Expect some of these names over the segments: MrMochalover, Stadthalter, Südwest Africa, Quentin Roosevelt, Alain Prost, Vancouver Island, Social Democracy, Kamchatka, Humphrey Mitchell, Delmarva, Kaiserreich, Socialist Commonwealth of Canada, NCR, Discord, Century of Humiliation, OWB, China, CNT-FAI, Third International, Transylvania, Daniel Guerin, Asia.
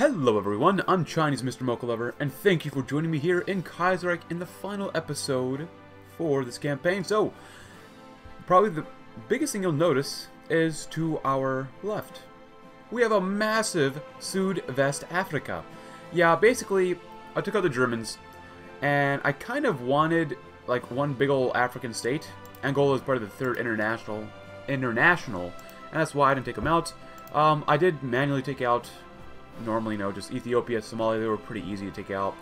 Hello everyone, I'm Chinese Mr. Mocha Lover, and thank you for joining me here in Kaiserreich in the final episode for this campaign. So, probably the biggest thing you'll notice is to our left. We have a massive Südwest Africa. Yeah, basically, I took out the Germans, and I kind of wanted, like, one big old African state. Angola is part of the Third International, and that's why I didn't take them out. I did manually take out... normally, no, just Ethiopia, Somalia, they were pretty easy to take out.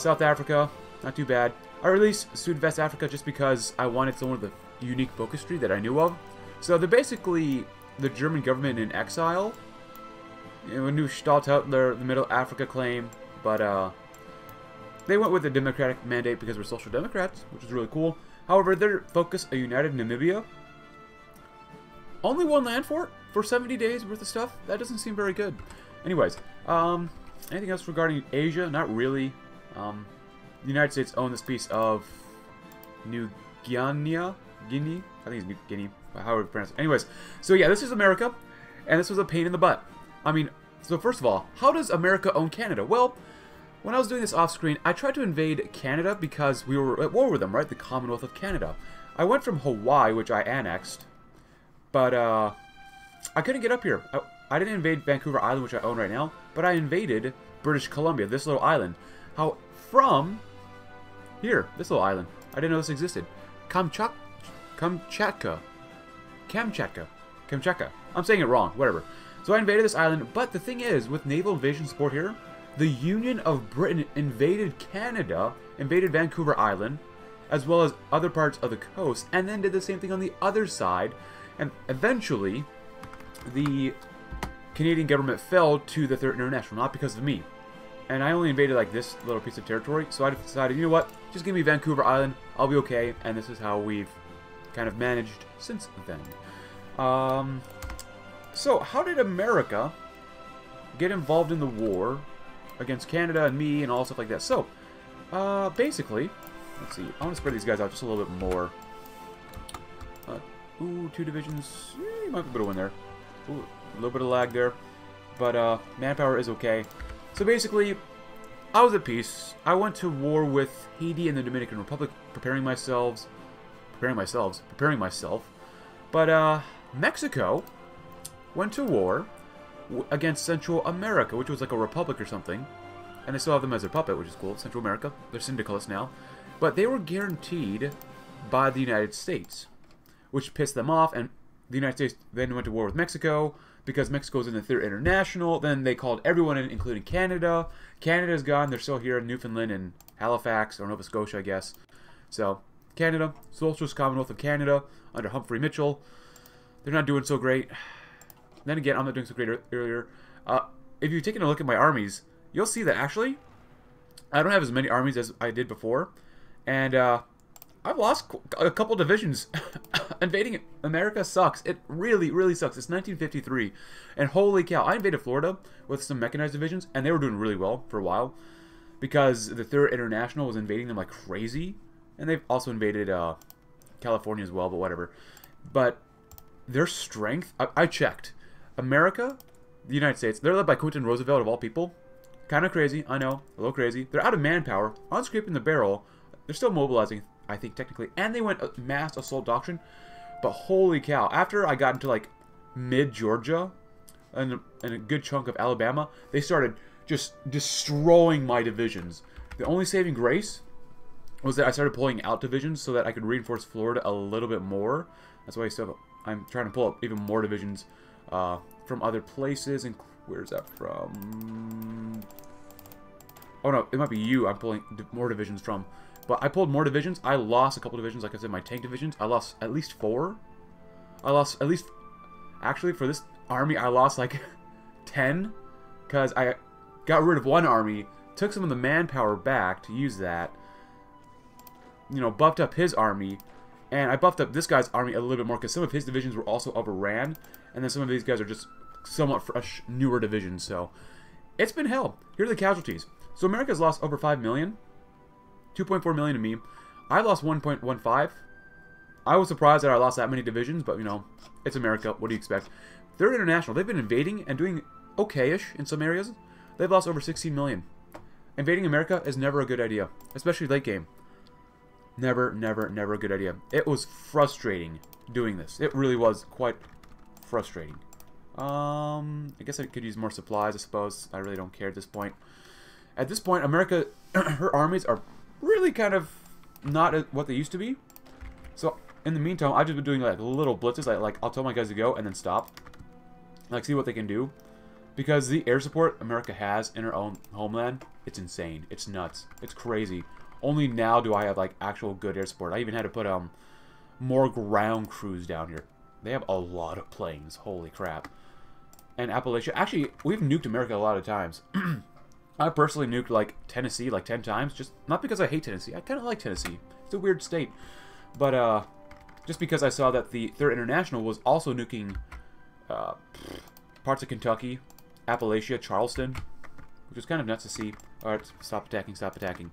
South Africa, not too bad. I released Südwest Africa just because I wanted someone with a unique focus tree that I knew of. So they're basically the German government in exile. And we knew Stadthalter, the Middle Africa claim, but they went with a democratic mandate because we're social democrats, which is really cool. However, their focus, a united Namibia. Only one land fort for 70 days worth of stuff? That doesn't seem very good. Anyways, anything else regarding Asia? Not really. The United States owned this piece of New Guinea? Guinea? I think it's New Guinea. However you pronounce it. Anyways, so yeah, this is America, and this was a pain in the butt. I mean, so first of all, how does America own Canada? Well, when I was doing this off-screen, I tried to invade Canada because we were at war with them, right? The Commonwealth of Canada. I went from Hawaii, which I annexed, but I couldn't get up here. I didn't invade Vancouver Island, which I own right now, but I invaded British Columbia, this little island. How from here, this little island. I didn't know this existed. Kamchatka. I'm saying it wrong, whatever. So I invaded this island, but the thing is, with naval invasion support here, the Union of Britain invaded Canada, invaded Vancouver Island, as well as other parts of the coast, and then did the same thing on the other side, and eventually the Canadian government fell to the Third International, not because of me. And I only invaded like this little piece of territory, so I decided, you know what, just give me Vancouver Island, I'll be okay, and this is how we've kind of managed since then. So, how did America get involved in the war against Canada and me and all stuff like that? So, basically, let's see, I want to spread these guys out just a little bit more. Ooh, two divisions, might be a bit of one there. Ooh, a little bit of lag there, but manpower is okay. So basically, I was at peace. I went to war with Haiti and the Dominican Republic, preparing myself. But Mexico went to war against Central America, which was like a republic or something, and they still have them as their puppet, which is cool. Central America, they're syndicalists now, but they were guaranteed by the United States, which pissed them off, and the United States then went to war with Mexico. Because Mexico's in the Third International, then they called everyone in, including Canada. Canada's gone. They're still here in Newfoundland and Halifax, or Nova Scotia, I guess. So, Canada, Socialist Commonwealth of Canada, under Humphrey Mitchell. They're not doing so great. Then again, I'm not doing so great earlier. If you've taken a look at my armies, you'll see that, actually, I don't have as many armies as I did before. And, I've lost a couple divisions. Invading America sucks. It really, really sucks. It's 1953. And holy cow, I invaded Florida with some mechanized divisions, and they were doing really well for a while because the Third International was invading them like crazy. And they've also invaded California as well, but whatever. But their strength, I checked. America, the United States, they're led by Quentin Roosevelt of all people. Kind of crazy, I know, a little crazy. They're out of manpower, on scraping the barrel. They're still mobilizing, I think, technically, and they went mass assault doctrine, but holy cow, after I got into like mid-Georgia and a good chunk of Alabama, they started just destroying my divisions. The only saving grace was that I started pulling out divisions so that I could reinforce Florida a little bit more. That's why I'm trying to pull up even more divisions from other places, and where's that from? Oh no, it might be you I'm pulling more divisions from. But I pulled more divisions. I lost a couple divisions, like I said, my tank divisions. I lost at least four. I lost at least... Actually, for this army, I lost like 10. Because I got rid of one army, took some of the manpower back to use that. You know, buffed up his army. And I buffed up this guy's army a little bit more because some of his divisions were also overran. And then some of these guys are just somewhat fresh, newer divisions. So, it's been hell. Here are the casualties. So, America's lost over 5 million. 2.4 million to me. I lost 1.15. I was surprised that I lost that many divisions, but, you know, it's America. What do you expect? Third International, they've been invading and doing okay-ish in some areas. They've lost over 16 million. Invading America is never a good idea, especially late game. Never, never, never a good idea. It was frustrating doing this. It really was quite frustrating. I guess I could use more supplies, I suppose. I really don't care at this point. At this point, America, her armies are really kind of not what they used to be. So, in the meantime, I've just been doing like little blitzes. I'll tell my guys to go and then stop. Like, see what they can do. Because the air support America has in her own homeland, it's insane. It's nuts. It's crazy. Only now do I have, like, actual good air support. I even had to put more ground crews down here. They have a lot of planes. Holy crap. And Appalachia. Actually, we've nuked America a lot of times. I personally nuked, like, Tennessee, like, 10 times. Just not because I hate Tennessee. I kind of like Tennessee. It's a weird state. But, just because I saw that the Third International was also nuking parts of Kentucky, Appalachia, Charleston, which is kind of nuts to see. All right, stop attacking, stop attacking.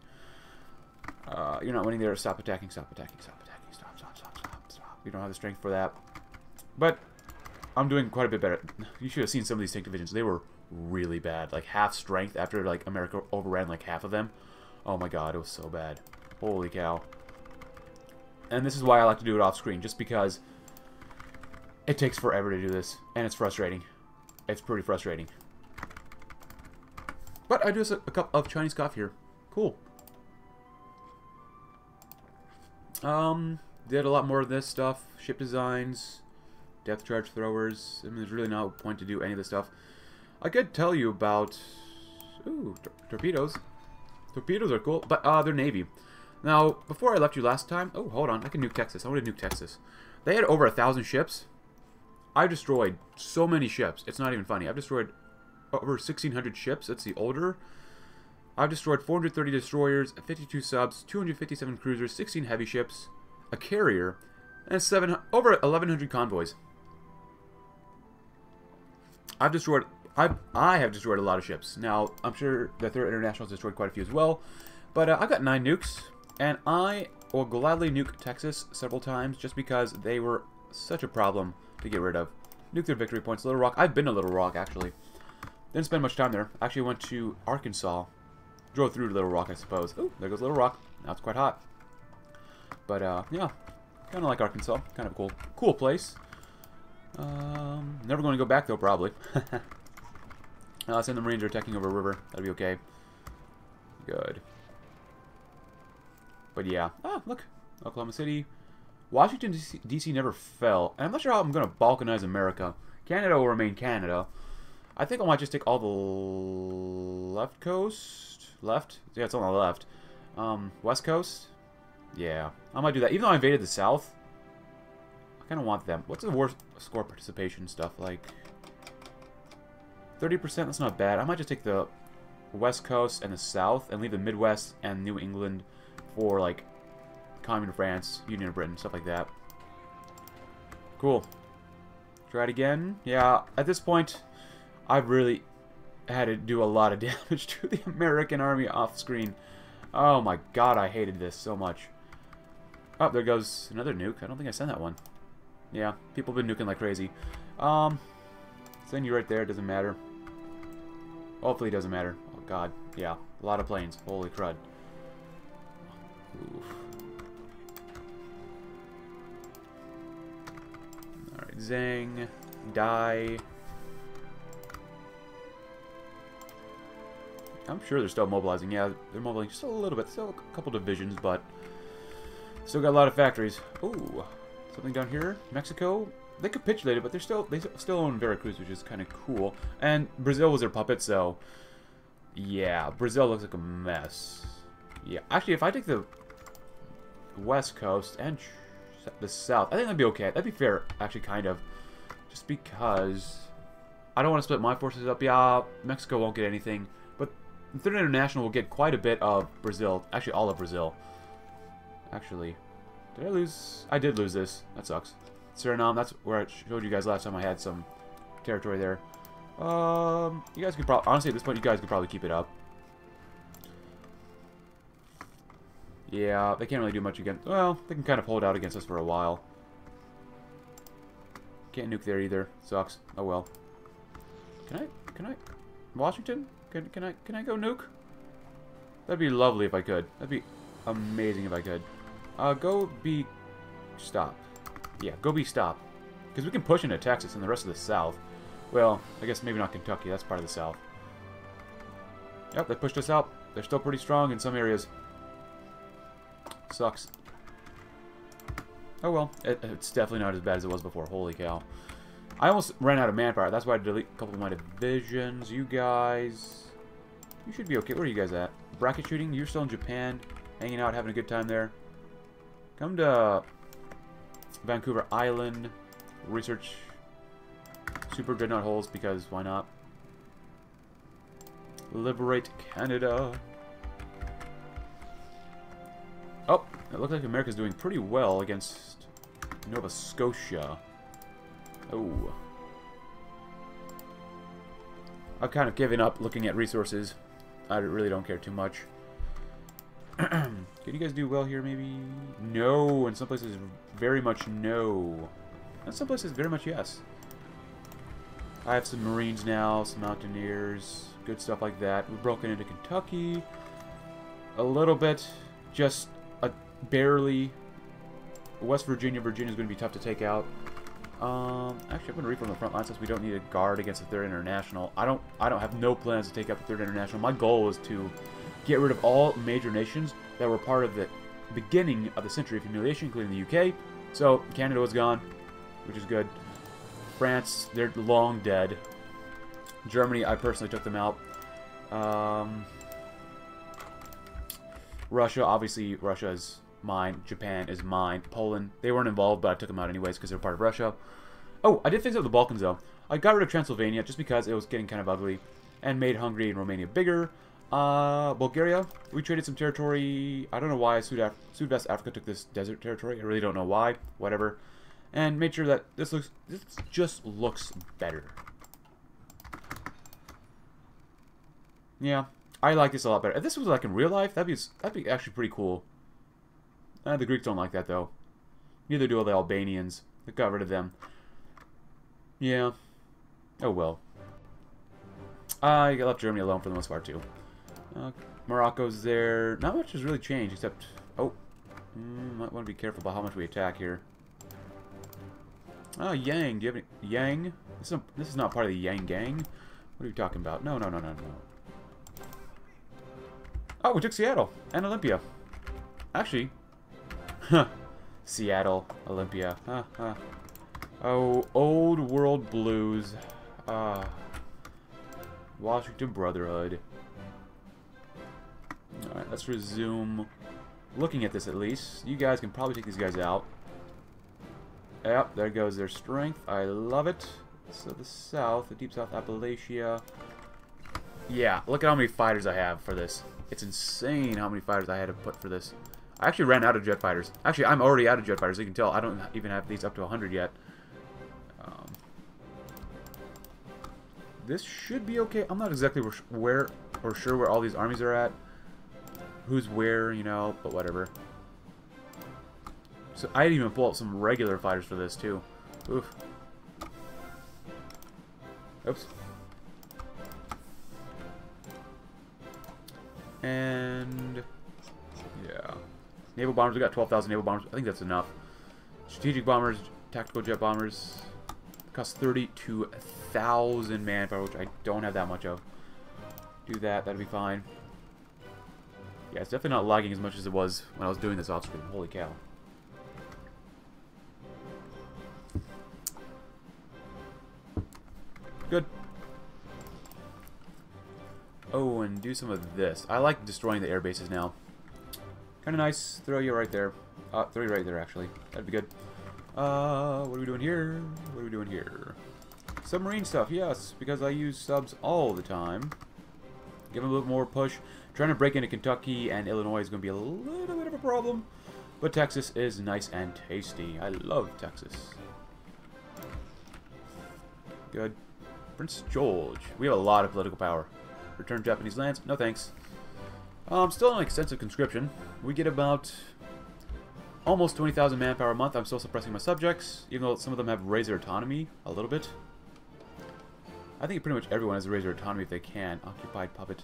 You're not winning there. Stop attacking, stop attacking, stop attacking. Stop, stop, stop, stop, stop. You don't have the strength for that. But I'm doing quite a bit better. You should have seen some of these tank divisions. They were really bad. Like, half strength after, like, America overran, like, half of them. Oh, my God. It was so bad. Holy cow. And this is why I like to do it off screen. Just because it takes forever to do this. And it's frustrating. It's pretty frustrating. But I do have a cup of Chinese coffee here. Cool. Did a lot more of this stuff. Ship designs, depth charge throwers. I mean, there's really no point to do any of this stuff. I could tell you about... Ooh, torpedoes. Torpedoes are cool, but, they're Navy. Now, before I left you last time... Oh, hold on. I can nuke Texas. I want to nuke Texas. They had over 1,000 ships. I destroyed so many ships. It's not even funny. I've destroyed over 1,600 ships. That's the older... I've destroyed 430 destroyers, 52 subs, 257 cruisers, 16 heavy ships, a carrier, and over 1,100 convoys. I have destroyed a lot of ships. Now, I'm sure the Third International has destroyed quite a few as well, but I've got 9 nukes, and I will gladly nuke Texas several times just because they were such a problem to get rid of. Nuke their victory points. Little Rock. I've been to Little Rock, actually. Didn't spend much time there. Actually went to Arkansas. Drove through Little Rock, I suppose. Oh, there goes Little Rock. Now it's quite hot. But, yeah. Kind of like Arkansas. Kind of cool. Cool place. Never going to go back, though, probably. Let's send the Marines are attacking over a river. That'll be okay. Good. But, yeah. Ah, look. Oklahoma City. Washington, D.C. never fell. And I'm not sure how I'm going to balkanize America. Canada will remain Canada. I think I might just take all the left coast. Left? Yeah, it's on the left. West coast? Yeah. I might do that. Even though I invaded the south, I kind of want them. What's the war score participation stuff like? 30%? That's not bad. I might just take the west coast and the south and leave the Midwest and New England for, like, Commune of France, Union of Britain, stuff like that. Cool. Try it again. Yeah, at this point... I've really had to do a lot of damage to the American army off screen. Oh my god, I hated this so much. Oh, there goes another nuke. I don't think I sent that one. Yeah, people have been nuking like crazy. Send you right there, it doesn't matter. Hopefully it doesn't matter. Oh god, yeah, a lot of planes. Holy crud. Oof. Alright, Zang, die. I'm sure they're still mobilizing. Yeah, they're mobilizing just a little bit. Still a couple divisions, but still got a lot of factories. Ooh, something down here. Mexico, they capitulated, but they still own Veracruz, which is kind of cool. And Brazil was their puppet, so yeah, Brazil looks like a mess. Yeah, actually, if I take the west coast and the south, I think that'd be okay. That'd be fair, actually, kind of, just because I don't want to split my forces up. Yeah, Mexico won't get anything. The Third International will get quite a bit of Brazil. Actually, all of Brazil. Actually, did I lose? I did lose this. That sucks. Suriname, that's where I showed you guys last time I had some territory there. You guys could probably... Honestly, at this point, you guys could probably keep it up. Yeah, they can't really do much against... Well, they can kind of hold out against us for a while. Can't nuke there either. Sucks. Oh, well. Can I... Washington? Can I go nuke? That'd be lovely if I could. That'd be amazing if I could. Go be... stop. Yeah, go be stop. Because we can push into Texas and the rest of the South. Well, I guess maybe not Kentucky. That's part of the South. Yep, they pushed us out. They're still pretty strong in some areas. Sucks. Oh well, it's definitely not as bad as it was before. Holy cow. I almost ran out of manpower. That's why I delete a couple of my divisions. You guys... you should be okay. Where are you guys at? Bracket shooting? You're still in Japan. Hanging out, having a good time there. Come to... Vancouver Island. Research... Super Dreadnought holes, because why not? Liberate Canada. Oh, it looks like America's doing pretty well against Nova Scotia. Oh. I've kind of given up looking at resources. I really don't care too much. Can you guys do well here, maybe? No, and some places very much no. And some places very much yes. I have some Marines now, some Mountaineers, good stuff like that. We've broken into Kentucky a little bit, just barely. West Virginia, Virginia's going to be tough to take out. Actually, I'm going to reform the front line since we don't need a guard against the Third International. I don't have no plans to take out the Third International. My goal is to get rid of all major nations that were part of the beginning of the century of humiliation, including the UK. So Canada was gone, which is good. France, they're long dead. Germany, I personally took them out. Russia, obviously, Russia is mine. Japan is mine. Poland, they weren't involved, but I took them out anyways because they're part of Russia. Oh, I did fix up the Balkans, though. I got rid of Transylvania just because it was getting kind of ugly and made Hungary and Romania bigger. Bulgaria, we traded some territory. I don't know why Südwest Africa took this desert territory. I really don't know why. Whatever. And made sure that this just looks better. Yeah, I like this a lot better. If this was like in real life, that'd be actually pretty cool. The Greeks don't like that though. Neither do all the Albanians. They got rid of them. Yeah. Oh well. I left Germany alone for the most part too. Morocco's there. Not much has really changed except. Oh, might want to be careful about how much we attack here. Oh, Yang, do you have any... Yang? This is not part of the Yang gang. What are you talking about? No. Oh, we took Seattle and Olympia. Actually. Huh. Seattle, Olympia. Huh. Oh, old world blues. Washington Brotherhood. Alright, let's resume looking at this at least. You guys can probably take these guys out. Yep, there goes their strength. I love it. So the South, the Deep South, Appalachia. Yeah, look at how many fighters I have for this. It's insane how many fighters I had to put for this. I actually ran out of jet fighters. Actually, I'm already out of jet fighters. You can tell I don't even have these up to 100 yet. This should be okay. I'm not exactly sure where all these armies are at. Who's where, you know, but whatever. So I'd even pull out some regular fighters for this too. Oof. Oops. And yeah, naval bombers. We got 12,000 naval bombers. I think that's enough. Strategic bombers, tactical jet bombers, cost 32,000 manpower, which I don't have that much of. Do that. That'd be fine. Yeah, it's definitely not lagging as much as it was when I was doing this off screen. Holy cow. Good. Oh, and do some of this. I like destroying the air bases now. Kind of nice. Throw you right there. Throw you right there, actually. That'd be good. What are we doing here? What are we doing here? Submarine stuff, yes, because I use subs all the time. Give them a little more push. Trying to break into Kentucky and Illinois is going to be a little bit of a problem. But Texas is nice and tasty. I love Texas. Good. Prince George. We have a lot of political power. Return Japanese lands? No thanks. Still an extensive conscription. We get about almost 20,000 manpower a month. I'm still suppressing my subjects, even though some of them have raised their autonomy a little bit. I think pretty much everyone has a razor autonomy if they can. Occupied puppet.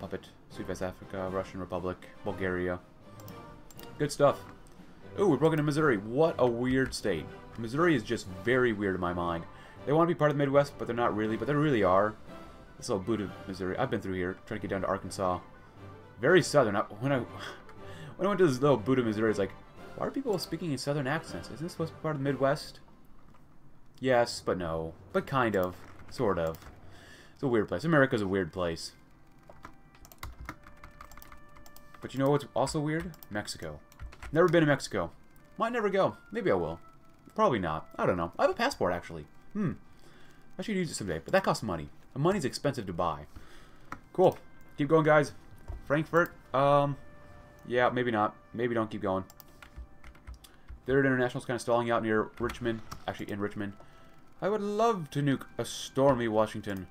Puppet. Südwest Africa, Russian Republic, Bulgaria. Good stuff. Ooh, we're broken into Missouri. What a weird state. Missouri is just very weird in my mind. They want to be part of the Midwest, but they're not really. But they really are. This little boot of Missouri. I've been through here. Trying to get down to Arkansas. Very southern. When I went to this little boot of Missouri, it's like, why are people speaking in southern accents? Isn't this supposed to be part of the Midwest? Yes, but no. But kind of. Sort of. It's a weird place. America's a weird place. But you know what's also weird? Mexico. Never been to Mexico. Might never go. Maybe I will. Probably not. I don't know. I have a passport, actually. I should use it someday, but that costs money. And money's expensive to buy. Cool. Keep going, guys. Frankfurt? Yeah, maybe not. Maybe don't keep going. Third International's kind of stalling out near Richmond. Actually, in Richmond. I would love to nuke a stormy Washington.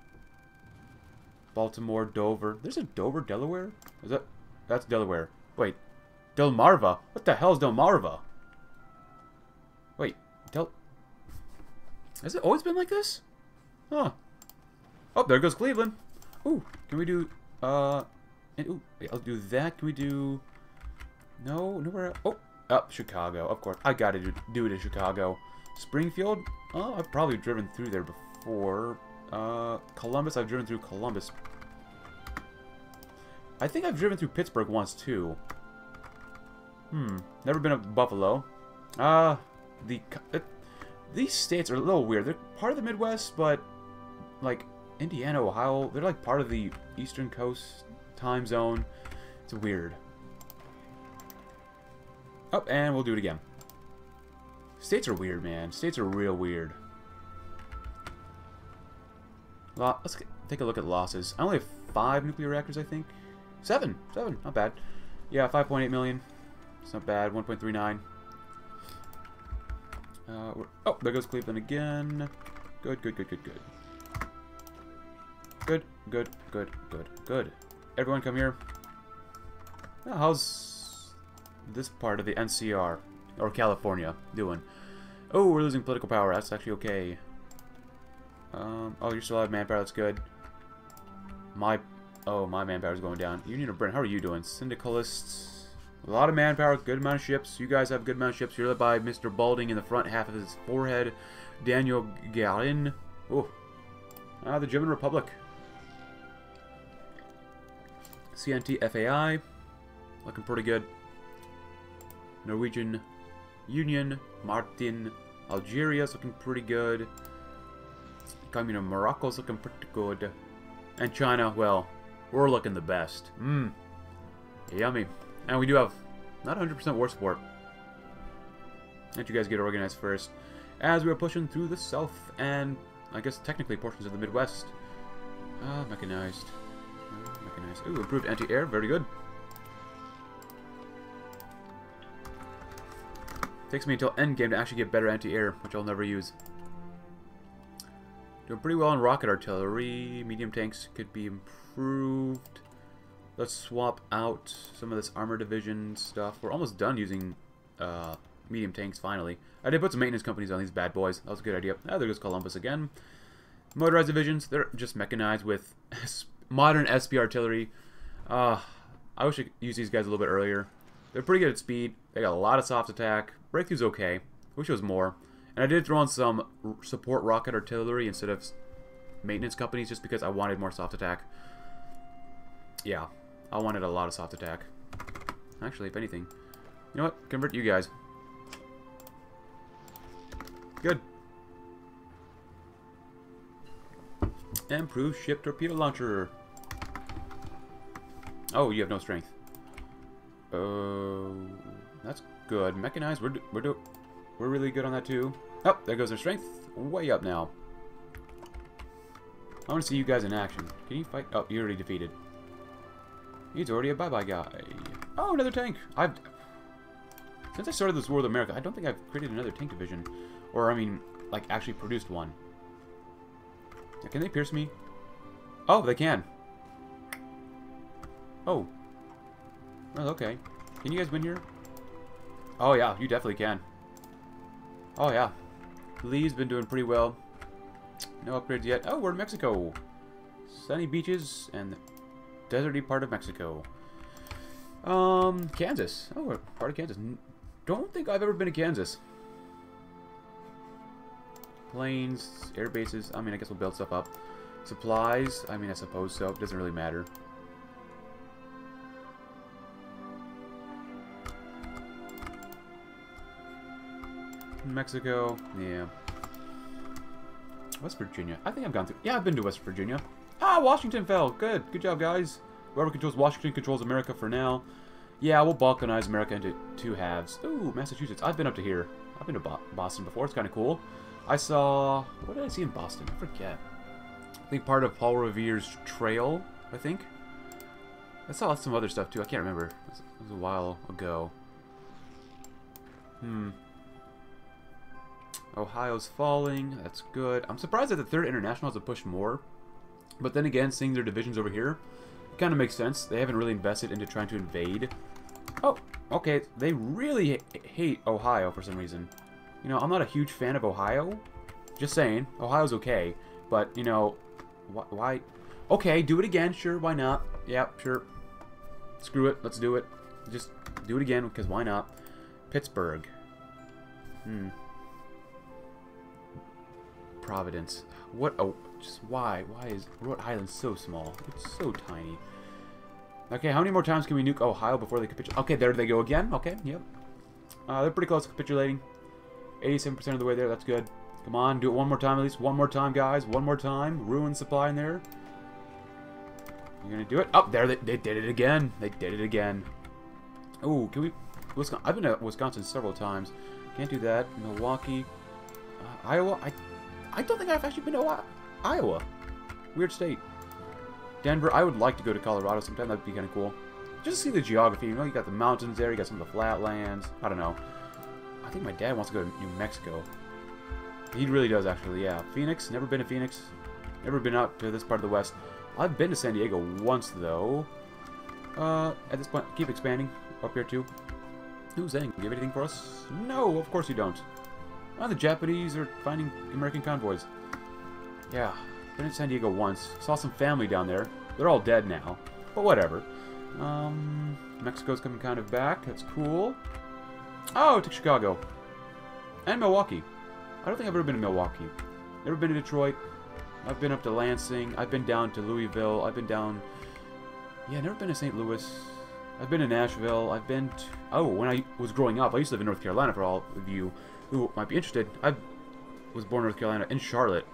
Baltimore, Dover. There's a Dover, Delaware? Is that... That's Delaware. Wait. Delmarva? What the hell is Delmarva? Wait. Has it always been like this? Huh. Oh, there goes Cleveland. Ooh, can we do... ooh, wait, I'll do that. Can we do... No, nowhere else. Oh, up Chicago. Of course. I gotta do it in Chicago. Springfield? Oh, I've probably driven through there before. Columbus? I've driven through Columbus. I think I've driven through Pittsburgh once, too. Never been to Buffalo. These states are a little weird. They're part of the Midwest, but like Indiana, Ohio, they're like part of the Eastern Coast time zone. It's weird. Oh, and we'll do it again. States are weird, man. States are real weird. Let's take a look at losses. I only have 5 nuclear reactors, I think. 7. 7. Not bad. Yeah, 5.8 million. It's not bad. 1.39. Oh, there goes Cleveland again. Good, good, good, good, good. Good, good, good, good, good. Everyone come here. Oh, how's this part of the NCR, or California, doing? Oh, we're losing political power. That's actually okay. Oh, you're still out of manpower. That's good. My manpower's going down. Union of Britain, how are you doing? Syndicalists... A lot of manpower, good amount of ships. You guys have good amount of ships. You're led by Mr. Balding in the front half of his forehead. Daniel Guerin. Oh. The German Republic. CNT-FAI. Looking pretty good. Norwegian Union. Martin. Algeria's looking pretty good. Coming to Morocco's looking pretty good. And China, well, we're looking the best. Yummy. And we do have not 100% war support. Let you guys get organized first. As we are pushing through the south and, I guess, technically portions of the Midwest. Mechanized. Mechanized. Ooh, improved anti-air. Very good. Takes me until endgame to actually get better anti-air, which I'll never use. Doing pretty well on rocket artillery. Medium tanks could be improved. Let's swap out some of this armor division stuff. We're almost done using medium tanks, finally. I did put some maintenance companies on these bad boys. That was a good idea. Ah, there goes Columbus again. Motorized divisions. They're just mechanized with modern SP artillery. I wish I could use these guys a little bit earlier. They're pretty good at speed. They got a lot of soft attack. Breakthrough's okay. Wish it was more. And I did throw on some support rocket artillery instead of maintenance companies just because I wanted more soft attack. Yeah. I wanted a lot of soft attack. Actually, if anything. You know what? Convert you guys. Good. Improve ship torpedo launcher. Oh, you have no strength. Oh, that's good. Mechanized. We're really good on that too. Oh, there goes their strength. Way up now. I want to see you guys in action. Can you fight? Oh, you're already defeated. He's already a bye-bye guy. Oh, another tank! Since I started this war with America, I don't think I've created another tank division. Or, I mean, like, actually produced one. Now, can they pierce me? Oh, they can! Oh. Well, okay. Can you guys win here? Oh, yeah, you definitely can. Oh, yeah. Lee's been doing pretty well. No upgrades yet. Oh, we're in Mexico. Sunny beaches and deserty part of Mexico. Kansas. Oh, we're part of Kansas. Don't think I've ever been to Kansas. Planes, air bases. I mean, I guess we'll build stuff up. Supplies. I mean, I suppose so. It doesn't really matter. Mexico. Yeah. West Virginia. I think I've gone through. Yeah, I've been to West Virginia. Ah, Washington fell. Good. Good job, guys. Whoever controls Washington controls America for now. Yeah, we'll balkanize America into two halves. Ooh, Massachusetts. I've been up to here. I've been to Boston before. It's kind of cool. I saw... What did I see in Boston? I forget. I think part of Paul Revere's trail, I think. I saw some other stuff, too. I can't remember. It was a while ago. Ohio's falling. That's good. I'm surprised that the Third International has to push more. But then again, seeing their divisions over here, it kind of makes sense. They haven't really invested into trying to invade. Oh, okay. They really hate Ohio for some reason. You know, I'm not a huge fan of Ohio. Just saying. Ohio's okay. But, you know, why? Okay, do it again. Sure, why not? Yep, sure. Screw it. Let's do it. Just do it again, because why not? Pittsburgh. Providence. What? Oh, just why? Why is Rhode Island so small? It's so tiny. Okay, how many more times can we nuke Ohio before they capitulate? Okay, there they go again. Okay, yep. They're pretty close to capitulating. 87% of the way there. That's good. Come on, do it one more time at least. One more time, guys. One more time. Ruin supply in there. You're gonna do it. Oh, there they did it again. They did it again. Oh, can we? Wisconsin. I've been to Wisconsin several times. Can't do that. Milwaukee, Iowa. I don't think I've actually been to Iowa. Weird state. Denver. I would like to go to Colorado sometime. That'd be kind of cool. Just to see the geography. You know, you got the mountains there. You got some of the flatlands. I don't know. I think my dad wants to go to New Mexico. He really does, actually. Yeah. Phoenix. Never been to Phoenix. Never been out to this part of the West. I've been to San Diego once, though. At this point, keep expanding. Up here, too. Who's saying? Give anything for us? No, of course you don't. Oh, the Japanese are finding American convoys. Yeah, been in San Diego once. Saw some family down there. They're all dead now, but whatever. Mexico's coming kind of back. That's cool. Oh, it took Chicago. And Milwaukee. I don't think I've ever been to Milwaukee. Never been to Detroit. I've been up to Lansing. I've been down to Louisville. I've been down... Yeah, never been to St. Louis. I've been to Nashville. I've been to... Oh, when I was growing up, I used to live in North Carolina for all of you who might be interested. I was born in North Carolina, in Charlotte.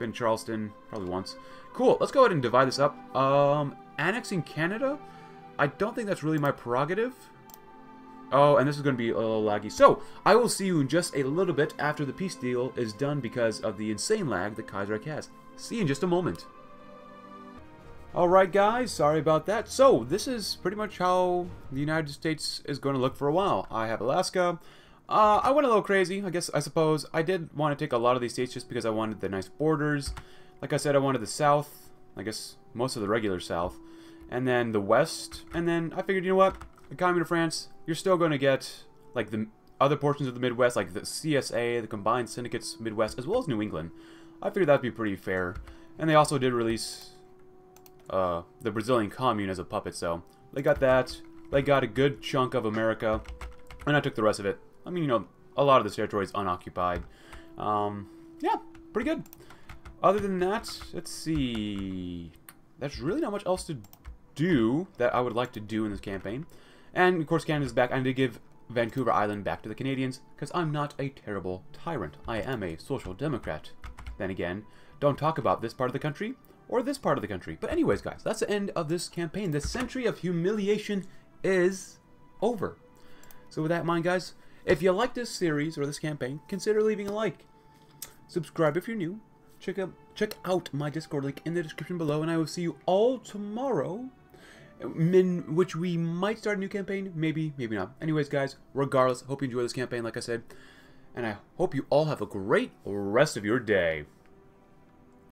Been in Charleston, probably once. Cool, let's go ahead and divide this up. Annexing Canada? I don't think that's really my prerogative. Oh, and this is going to be a little laggy. So, I will see you in just a little bit after the peace deal is done because of the insane lag that Kaiserreich has. See you in just a moment. Alright guys, sorry about that. So, this is pretty much how the United States is going to look for a while. I have Alaska. I went a little crazy, I guess, I suppose. I did want to take a lot of these states just because I wanted the nice borders. Like I said, I wanted the South. I guess most of the regular South. And then the West. And then I figured, you know what? The Commune of France, you're still going to get, like, the other portions of the Midwest, like the CSA, the Combined Syndicates Midwest, as well as New England. I figured that'd be pretty fair. And they also did release the Brazilian Commune as a puppet, so they got that. They got a good chunk of America. And I took the rest of it. I mean, you know, a lot of this territory is unoccupied. Yeah, pretty good. Other than that, let's see. There's really not much else to do that I would like to do in this campaign. And, of course, Canada's back. I need to give Vancouver Island back to the Canadians, because I'm not a terrible tyrant. I am a social democrat. Then again, don't talk about this part of the country or this part of the country. But anyways, guys, that's the end of this campaign. The century of humiliation is over. So with that in mind, guys, if you like this series or this campaign, consider leaving a like. Subscribe if you're new. Check out my Discord link in the description below, and I will see you all tomorrow, in which we might start a new campaign. Maybe, maybe not. Anyways, guys, regardless, hope you enjoy this campaign, like I said, and I hope you all have a great rest of your day.